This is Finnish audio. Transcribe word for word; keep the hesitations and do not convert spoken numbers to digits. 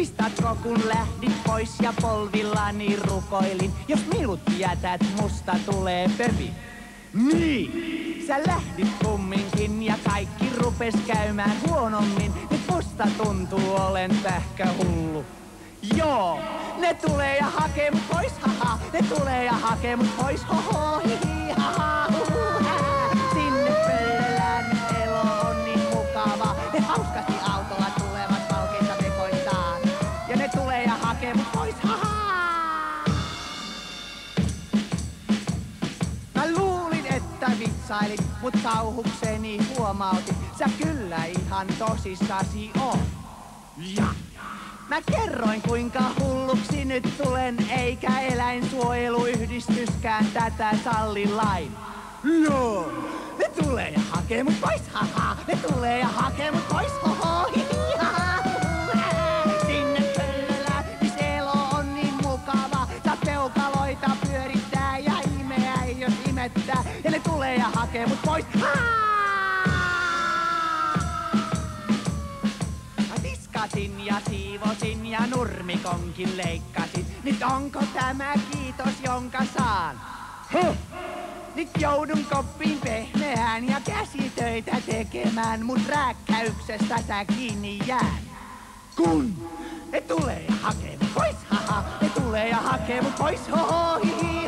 Muistatko, kun lähdit pois ja polvillani rukoilin, jos minut jätät, musta tulee pövi. Niin! Sä lähdit kumminkin ja kaikki rupes käymään huonommin, nyt musta tuntuu olen pähkähullu. Joo! Ne tulee ja hakee mut pois, haha! Ne tulee ja hakee mut pois, hoho, hihi, haha, huhu, hää. Sinne pöllölään nyt elo on niin mukava, ne hauskasti autolla tulevat valkeita vekoistaan. Ja ne tulee ja hakee mut pois, haha! Vitsailit, mut kauhukseni huomautin, sä kyllä ihan tosissasi on. Ja mä kerroin, kuinka hulluksi nyt tulen, eikä eläinsuojeluyhdistyskään tätä salli lain. Joo, ne tulee ja hakee mut pois, haha, ne tulee ja hakee mut pois, hoho, hihi, haha, huhu, sinne pöllölään, mis elo on niin mukava, tää peukaloita pyörittää ja imeä ei jos imettää. Ja ne tulee ja hakee mut pois. Mä tiskasin ja siivosin ja nurmikonkin leikkasin. Nyt onko tämä kiitos, jonka saan? Huh. Nyt joudun koppiin pehmeään ja käsitöitä tekemään. Mut rääkkäyksestä sä kiinni jään. Kun ne tulee ja hakee mut pois, haha. Ne tulee ja hakee mut pois, hoho, hihi.